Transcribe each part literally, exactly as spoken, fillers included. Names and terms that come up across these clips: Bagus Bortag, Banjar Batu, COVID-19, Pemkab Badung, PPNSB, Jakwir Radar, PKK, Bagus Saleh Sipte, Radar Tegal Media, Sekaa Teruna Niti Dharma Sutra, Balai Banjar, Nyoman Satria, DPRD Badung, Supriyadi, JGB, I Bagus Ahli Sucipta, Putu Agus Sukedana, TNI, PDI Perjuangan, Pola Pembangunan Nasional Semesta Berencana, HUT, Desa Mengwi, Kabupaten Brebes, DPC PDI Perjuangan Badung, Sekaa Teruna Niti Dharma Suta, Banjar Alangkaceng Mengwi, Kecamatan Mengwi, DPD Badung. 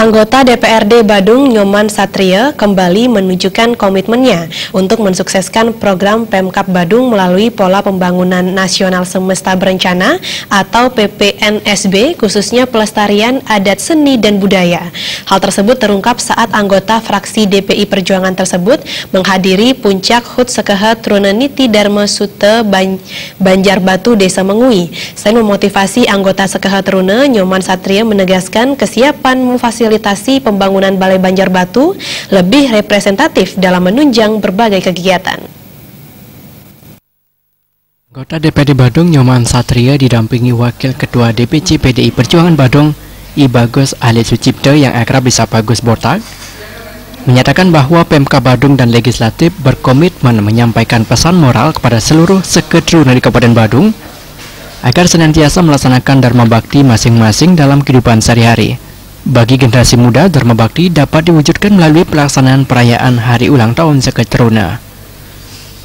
Anggota D P R D Badung Nyoman Satria kembali menunjukkan komitmennya untuk mensukseskan program Pemkab Badung melalui Pola Pembangunan Nasional Semesta Berencana atau P P N S B, khususnya pelestarian adat seni dan budaya. Hal tersebut terungkap saat anggota fraksi D P I Perjuangan tersebut menghadiri puncak H U T Sekaa Teruna Niti Dharma Suta Banjar Batu Desa Mengwi. Selain memotivasi anggota Sekaa Teruna, Nyoman Satria menegaskan kesiapan memfasilitasi Fasilitasi pembangunan Balai Banjar Batu lebih representatif dalam menunjang berbagai kegiatan. Anggota D P D Badung Nyoman Satria didampingi Wakil Ketua D P C P D I Perjuangan Badung I Bagus Ahli Sucipta yang akrab disapa Bagus Bortag menyatakan bahwa Pemkab Badung dan legislatif berkomitmen menyampaikan pesan moral kepada seluruh seketeruna di Kabupaten Badung agar senantiasa melaksanakan dharma bakti masing-masing dalam kehidupan sehari-hari. Bagi generasi muda, dharma bakti dapat diwujudkan melalui pelaksanaan perayaan Hari Ulang Tahun Sekaa Teruna.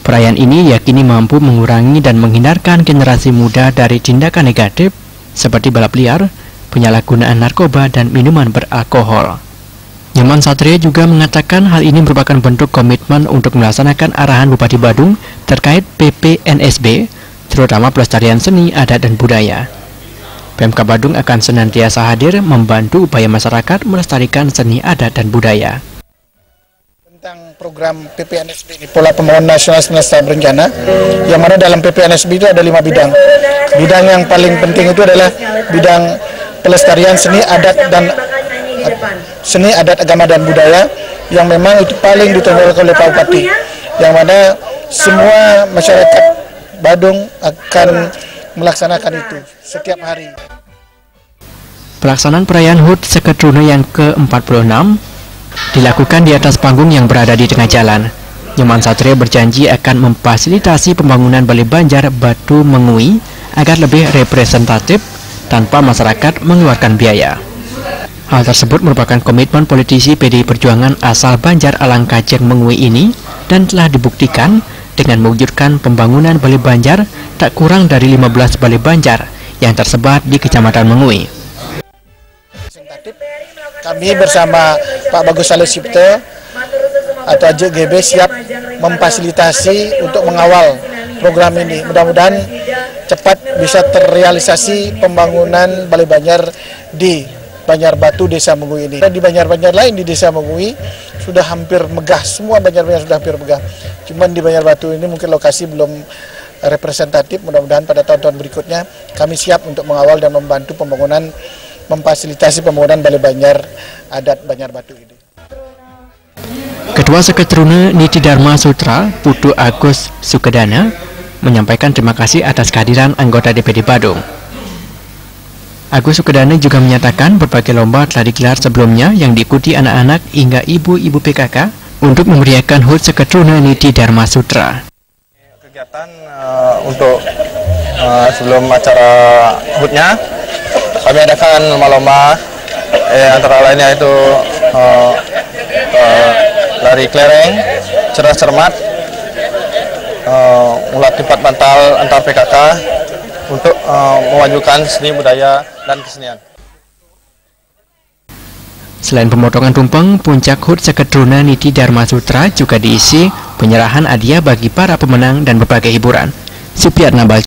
Perayaan ini yakini mampu mengurangi dan menghindarkan generasi muda dari tindakan negatif seperti balap liar, penyalahgunaan narkoba, dan minuman beralkohol. Nyoman Satria juga mengatakan hal ini merupakan bentuk komitmen untuk melaksanakan arahan Bupati Badung terkait P P N S B, terutama pelestarian seni, adat, dan budaya. Pemkab Badung akan senantiasa hadir membantu upaya masyarakat melestarikan seni adat dan budaya. Tentang program P P N S B ini, Pola Pembangunan Nasional Semesta Berencana, yang mana dalam P P N S B itu ada lima bidang. Bidang yang paling penting itu adalah bidang pelestarian seni adat dan seni adat agama dan budaya, yang memang itu paling ditolak oleh Pak Bupati, yang mana semua masyarakat Badung akan melaksanakan itu setiap hari. Pelaksanaan perayaan H U T Sekaa Teruna yang ke empat puluh enam dilakukan di atas panggung yang berada di tengah jalan. Nyoman Satria berjanji akan memfasilitasi pembangunan Balai Banjar Batu Mengwi agar lebih representatif tanpa masyarakat mengeluarkan biaya. Hal tersebut merupakan komitmen politisi P D I Perjuangan asal Banjar Alangkaceng Mengwi ini dan telah dibuktikan dengan mewujudkan pembangunan Balai Banjar tak kurang dari lima belas Balai Banjar yang tersebar di Kecamatan Mengwi. Kami bersama Pak Bagus Saleh Sipte atau J G B siap memfasilitasi untuk mengawal program ini. Mudah-mudahan cepat bisa terrealisasi pembangunan Balai Banjar di Banjar Batu Desa Mengwi ini. Di banjar-banjar lain di Desa Mengwi sudah hampir megah, semua banjar-banjar sudah hampir megah. Cuman di Banjar Batu ini mungkin lokasi belum representatif. Mudah-mudahan pada tahun-tahun berikutnya kami siap untuk mengawal dan membantu pembangunan, memfasilitasi pembangunan Balai Banjar Adat Banjar Batu ini. Ketua Sekaa Teruna Niti Dharma Sutra, Putu Agus Sukedana, menyampaikan terima kasih atas kehadiran anggota D P D Badung. Agus Sukedana juga menyatakan berbagai lomba telah digelar sebelumnya yang diikuti anak-anak hingga ibu-ibu P K K untuk memeriahkan H U T Sekaa Teruna Niti Dharma Sutra. Kegiatan uh, untuk uh, sebelum acara H U T-nya kami adakan lomba-lomba eh, antara lainnya itu uh, uh, lari kelereng, cerdas cermat, uh, ulat lipat bantal antar P K K untuk uh, memajukan seni budaya dan kesenian. Selain pemotongan tumpeng, puncak H U T Sekaa Teruna Niti Dharma Sutra juga diisi penyerahan hadiah bagi para pemenang dan berbagai hiburan. Supiatna Bal